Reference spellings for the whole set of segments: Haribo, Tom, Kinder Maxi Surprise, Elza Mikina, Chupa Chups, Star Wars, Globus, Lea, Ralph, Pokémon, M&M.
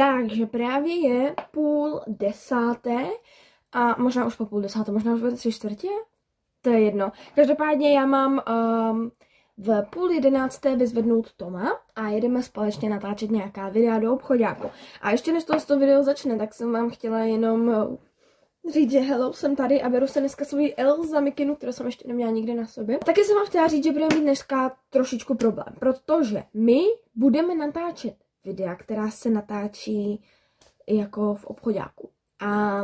Takže právě je 9:30 a možná už po 9:30, možná už bude 3/4. To je jedno. Každopádně já mám v 10:30 vyzvednout Toma a jedeme společně natáčet nějaká videa do obchodáku. A ještě než to video začne, tak jsem vám chtěla jenom říct, že hello, jsem tady a beru se dneska svoji Elza Mikinu, kterou jsem ještě neměla nikdy na sobě. Taky jsem vám chtěla říct, že budeme mít dneska trošičku problém, protože my budeme natáčet videa, která se natáčí jako v obchodáku. A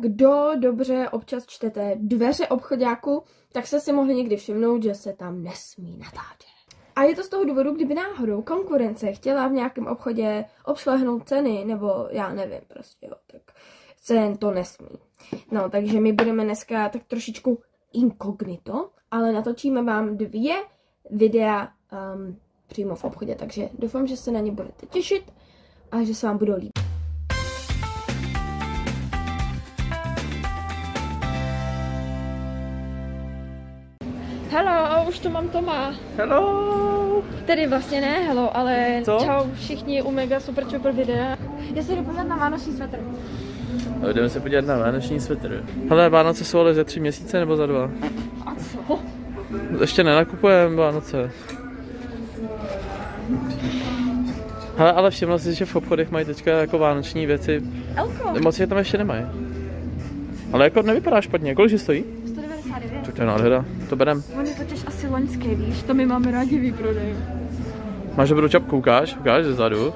kdo dobře občas čtete dveře obchodáku, tak se si mohli někdy všimnout, že se tam nesmí natáčet. A je to z toho důvodu, kdyby náhodou konkurence chtěla v nějakém obchodě obšlehnout ceny, nebo já nevím, prostě, jo, tak se to nesmí. No, takže my budeme dneska tak trošičku inkognito, ale natočíme vám 2 videa přímo v obchodě, takže doufám, že se na ně budete těšit a že se vám budou líbit. Hello, už tu mám Toma. Hello. Tedy vlastně ne hello, ale co? Čau všichni u mega super chuper videa. Já se jdu podívat na vánoční svetr. No, jdeme se podívat na vánoční svetr. Hele, Vánoce jsou ale za 3 měsíce nebo za 2? A co? Ještě nenakupujeme Vánoce. Hele, ale všimla jsi, že v obchodech mají teďka jako vánoční věci. Elko. Moc je tam ještě nemají. Ale jako nevypadá špatně, kolik stojí? 199. To je nádhera, to berem. On je totiž asi loňský, víš, to my máme rádi výprodej. Máš dobrou čapku, ukáž ze zadu.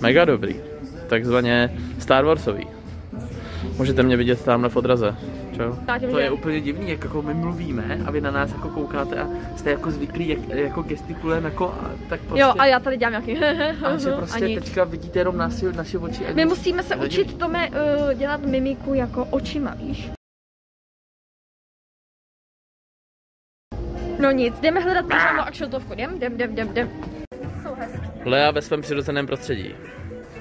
Mega dobrý, takzvaně Star Warsový. Můžete mě vidět tamhle v odraze. Čau. To je úplně divný, jak jako my mluvíme a vy na nás jako koukáte a jste jako zvyklí, jak jako gestikulujeme jako a tak prostě. Jo, a já tady dělám nějaký a že prostě ani teďka vidíte jenom naše oči. My musíme se učit tomu dělat mimiku jako očima, víš. No nic, jdeme hledat pyžamo a kšiltovku, jdem. Jsou hezký. Lea ve svém přirozeném prostředí.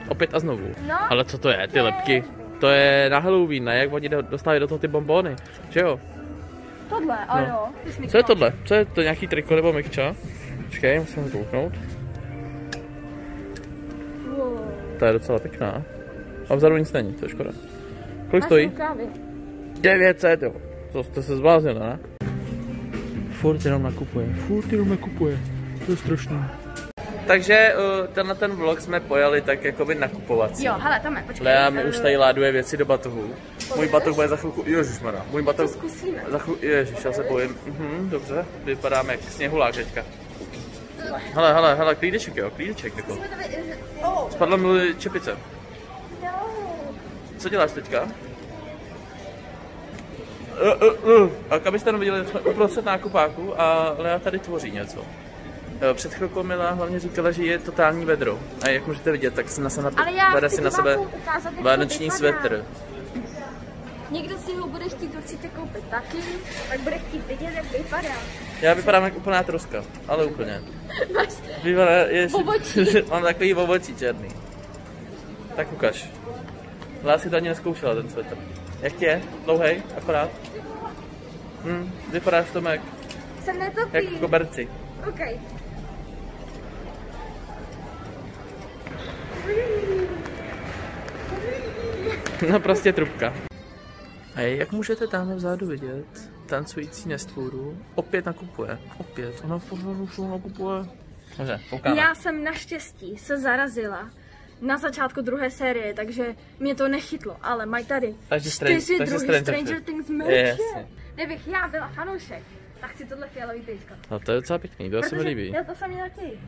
Opět a znovu. No, ale co to je, ty lepky? To je na Halloween, ne? Jak oni dostávají do toho ty bonbóny, že jo? Tohle, ano. No. Co je tohle? Co je to, nějaký triko nebo mikča? Počkej, musím kouknout. Wow. To je docela pěkná. A vzadu nic není, to je škoda. Kolik stojí? 900, jo. To jste se zbláznili, ne? Furt jenom nakupuje. To je strašný. Takže ten vlog jsme pojali tak jakoby nakupovací. Jo, hele, Tome, počkej. Lea mi už tady láduje věci do batohu. Můj batoh bude za chvilku, ježišmarja, můj batoh za chvilku, ježiš, já se bojím. Dobře, vypadáme jak sněhulák teďka. Hele, klídeček jo, klídeček jako. Spadla mi čepice. Co děláš teďka? A abyste viděli, jsme uprostřed nákupáku a Lea tady tvoří něco. Před chvilkou Mila hlavně říkala, že je totální vedro. A jak můžete vidět, tak jsem na sebe vánoční svetr. Někdo si ho bude chtít určitě koupit taky, tak bude chtít vidět, jak vypadá. Já vypadám jak úplná troska, ale úplně. Mám takový bobočí černý. Tak ukaž. Lea si to ani neskoušela, ten svetr. Jak ti je? Dlouhej? Akorát? Vypadáš to jak? Jsem netopý. Jak v koberci. Okay. No prostě trubka. A jak můžete tam vzadu vidět, tancující nestvůru opět nakupuje. Opět, ona furt nakupuje. Dobře, koukáme. Já jsem naštěstí se zarazila na začátku 2. série, takže mě to nechytlo, ale mají tady 4 druhé Stranger Things merch. Nebych já byla fanoušek, tak si tohle fialový teďka. No to je docela pěkný, to se mi líbí. Já to sami taky.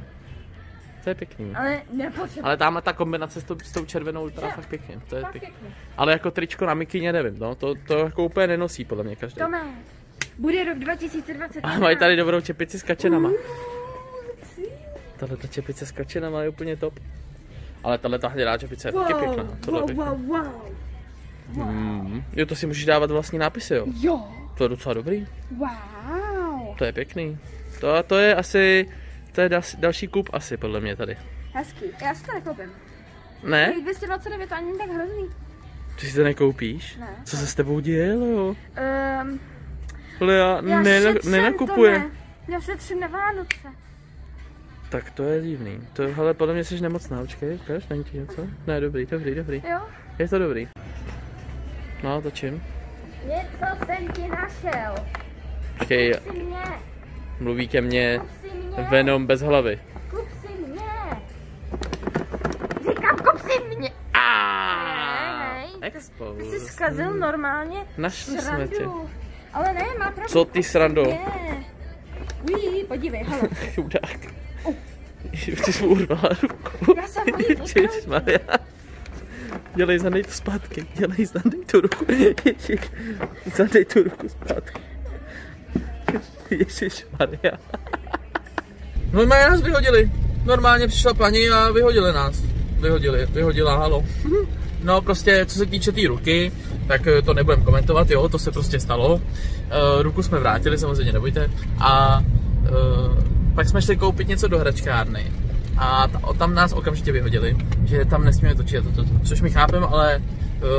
To je pěkný. Ale nepotřebuji. Ale tamhle ta kombinace s tou červenou je fakt pěkný. To je pěkný. Ale jako tričko na Mikině nevím, no, to jako úplně nenosí podle mě každý. Tome, bude rok 2020. A mají tady dobrou čepici s kačenama. Tahle ta čepice s kačenama je úplně top. Ale tahle ta hnědá čepice je taky pěkná. Jo, to si můžeš dávat vlastní nápisy, jo? Jo. To je docela dobrý. Wow. To je pěkný. To je asi, to je další kup asi podle mě tady. Hezký, já si to nekoupím. Ne? 229 to ani tak hrozný. Ty si to nekoupíš? Ne. Co se s tebou děje, Leo? Lea nenakupuje. Já šetřím na Vánoce. Tak to je divný. To, hele, podle mě jsi nemocná, počkej, ukáž, není ti něco? Ne, dobrý, dobrý, dobrý. Jo. Je to dobrý. No, točím. Něco jsem ti našel. Počkej, mluví ke mně Venom bez hlavy. Kup si mě. Říkám, kup si mě. Ty jsi zkazil normálně našli srandu. Jsme tě. Ale ne, má pravdu. Co ty srando? Ují, podívej, hele. Chudák. Ty jsi mu urvala ruku. Já jsem hodil. Dělej, zadej to zpátky. Dělej, zadej tu ruku. Ježíš, zadej tu ruku zpátky. Ježišmarja. No má nás vyhodili. Normálně přišla paní a vyhodili nás. Vyhodila, halo. No prostě, co se týče té ruky, tak to nebudem komentovat, jo, to se prostě stalo. Ruku jsme vrátili, samozřejmě nebojte. A pak jsme šli koupit něco do hračkárny. A tam nás okamžitě vyhodili, že tam nesmíme točit toto. Což my chápeme, ale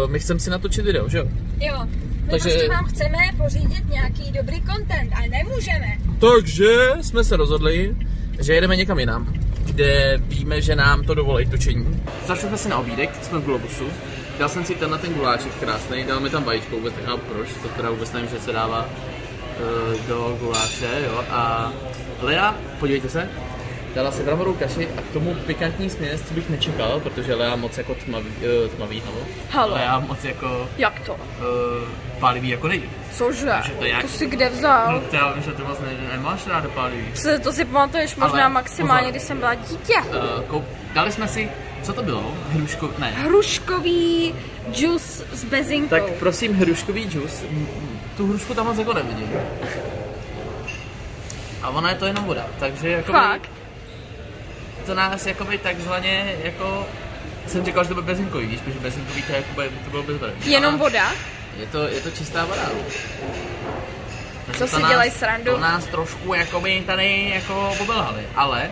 my chceme si natočit video, že jo? Jo. My takže prostě vám chceme pořídit nějaký dobrý content, ale nemůžeme. Takže jsme se rozhodli, že jedeme někam jinam, kde víme, že nám to dovolí točení. Zašli jsme si na obídek, jsme v Globusu. Dal jsem si tenhle ten guláček krásný, dal mi tam vajíčko, vůbec nechápu proč, to teda vůbec nevím, že se dává do guláše, jo. A Lea, podívejte se, dala si bramborovou kaši a k tomu pikantní směs, co bych nečekal, protože Lea moc jako tmavý, halo. Lea moc jako... Jak to? Pálivý jako nejde. Cože? To, jak... to si kde vzal? No to já vím, že to vlastně nemáš ráda pálivý. To si pamatuješ možná ale maximálně, když jsem byla dítě. Dali jsme si, co to bylo? Hruškový, ne. Hruškový džus s bezinkou. Tak prosím, hruškový džus, tu hrušku tam moc jako nevidím. A ona je to jenom voda, takže jako... Fakt? To nás jakoby takzvaně jako... Jsem říkal, že to bylo bezinkový, víš, protože bezinkový to, jakoby, to bylo bez vody. Jenom voda? Je to čistá voda. To si dělají srandu. To nás trošku jakoby tady jako pobelhali, ale...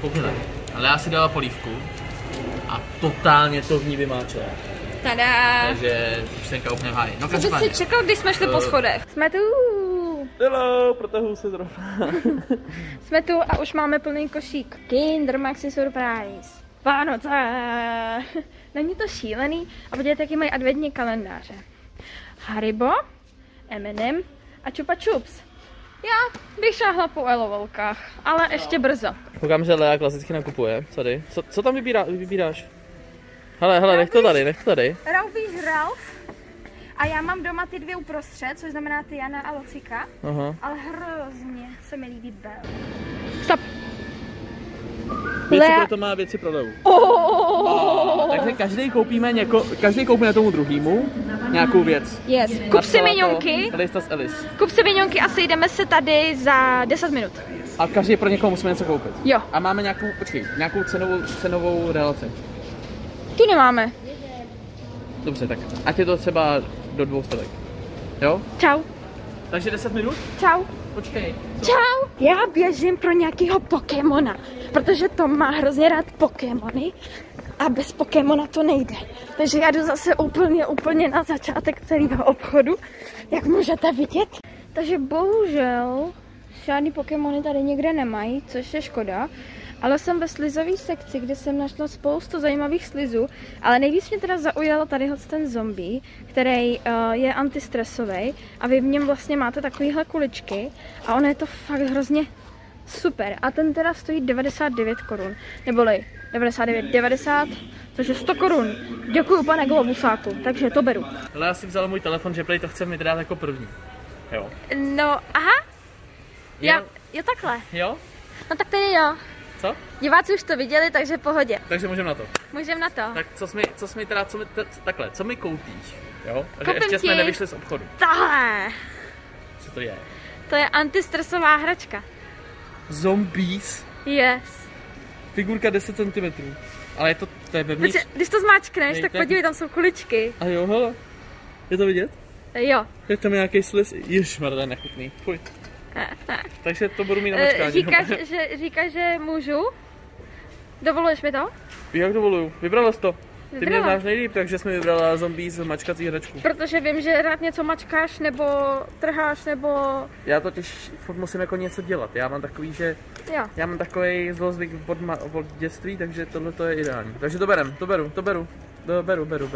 Koukněte, ale já si dala polívku a totálně to v ní vymáčela. Tada! Takže už jsem úplně v háji. No každopádně. Co jsi čekal, když jsme šli po schodech? Jsme tu! Hello, protahuji se zrovna. Jsme tu a už máme plný košík. Kinder Maxi Surprise. Vánoce! Není to šílený? A podívejte, jaký mají adventní kalendáře. Haribo, M&M a Chupa Chups. Já bych šáhla po elovolkách, ale ještě brzo. Koukám, že Lea klasicky nakupuje. Tady. Co tam vybíráš? Hele, nech to tady. Roubíš Ralph. A já mám doma ty dvě uprostřed, což znamená ty Jana a Locika. Aha. Ale hrozně se mi líbí Bel. Stop! Věci proto má, věci pro Leu. Takže každý koupíme tomu druhému nějakou věc. Yes. Kup si minionky. Lista s Elis. Kup si minionky a sejdeme se tady za 10 minut. A každý pro někoho musíme něco koupit. Jo. A máme nějakou cenovou relaci. Tu nemáme. Dobře, tak ať je to třeba do 200. Jo? Čau. Takže 10 minut? Čau. Počkej. Co? Čau. Já běžím pro nějakého Pokémona, protože Tom má hrozně rád Pokémony a bez Pokémona to nejde. Takže já jdu zase úplně na začátek celého obchodu, jak můžete vidět. Takže bohužel žádný Pokémony tady nikde nemají, což je škoda. Ale jsem ve slizové sekci, kde jsem našla spoustu zajímavých slizů, ale nejvíc mě teda zaujala tadyhle ten zombie, který je antistresový a vy v něm vlastně máte takovýhle kuličky a ono je to fakt hrozně super. A ten teda stojí 99 korun, neboli 99,90, což je 100 korun. Děkuju, pane Globusáku, takže to beru. Ale já si vzala můj telefon, že play to chce mi dát jako první. Jo. No, aha. Jo takhle. Jo? No tak tady jo. Co? Diváci už to viděli, takže pohodě. Takže můžeme na to. Můžeme na to. Tak co mi koupíš? Jo? Že ještě jsme nevyšli z obchodu. Tohle. Co to je? To je antistresová hračka. Zombies? Yes. Figurka 10 cm. Ale to je vevnitř. Když to zmáčkneš, tak podívej, tam jsou kuličky. A jo, hele. Je to vidět? Jo. Je tam nějaký sliz. Ježmarja, to je nechutný. Fuj. Takže to budu mít na mačkání. Říkáš, že můžu? Dovoluješ mi to? Jak dovoluju? Vybrala jsi to. Ty mě znáš nejlíp, takže jsi mi vybrala zombie z mačkací hračku. Protože vím, že rád něco mačkáš, nebo trháš, nebo... Já totiž furt musím jako něco dělat. Já mám takový, že... Jo. Já mám takový zlozvyk od dětství, takže tohle to je ideální. Takže to berem, to beru.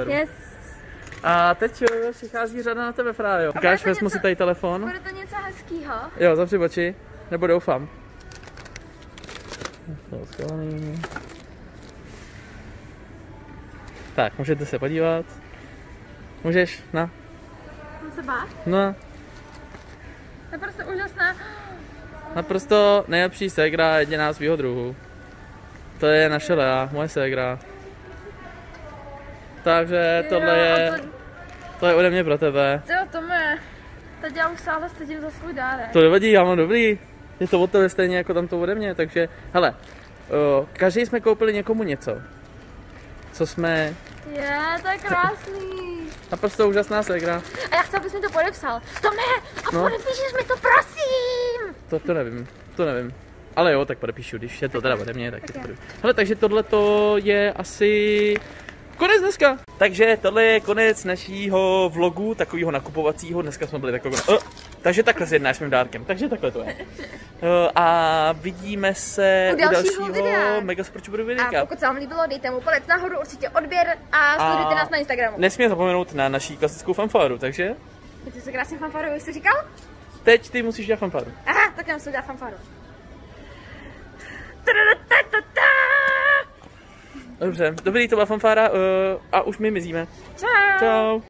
Yes. A teď přichází řada na tebe, Frájo. Ukáž, vezmu si tady telefon. Bude to něco hezkýho. Jo, zapři oči. Nebo doufám. Tak, můžete se podívat. Můžeš, na. Mám se bát? No. Naprosto úžasná. Naprosto nejlepší ségra, jediná svýho druhu. To je naše Lea, moje ségra. Takže tohle je, to je ode mě pro tebe. Jo, Tome, teď já už sále sedím za svůj dárek. To nevadí, já mám dobrý. Je to od tebe stejně jako tam to ode mě, takže, hele, každý jsme koupili někomu něco. Co jsme... Je, to je krásný. Naprosto úžasná ségra. A já chci, abys mi to podepsal. Tome, a podepíšeš mi to, prosím. To nevím. Ale jo, tak podepíšu, když je to teda ode mě, tak to podepíšu. Hele, takže tohleto je asi... konec dneska. Takže tohle je konec našího vlogu, takového nakupovacího. Dneska jsme byli takový... takže takhle zjednáš s mým dárkem. Takže takhle to je. A vidíme se u dalšího videa. Mega sportu videa. A pokud se vám líbilo, dejte mu palec nahoru, určitě odběr a sledujte nás na Instagramu. Nesmíme zapomenout na naší klasickou fanfáru, takže... Teď se krásně fanfáru, jak jsi říkal? Teď ty musíš dělat fanfáru. Aha, tak já musím dělat fanfáru. Dobře, dobrý, to byla fanfára a už my mizíme. Čau. Čau.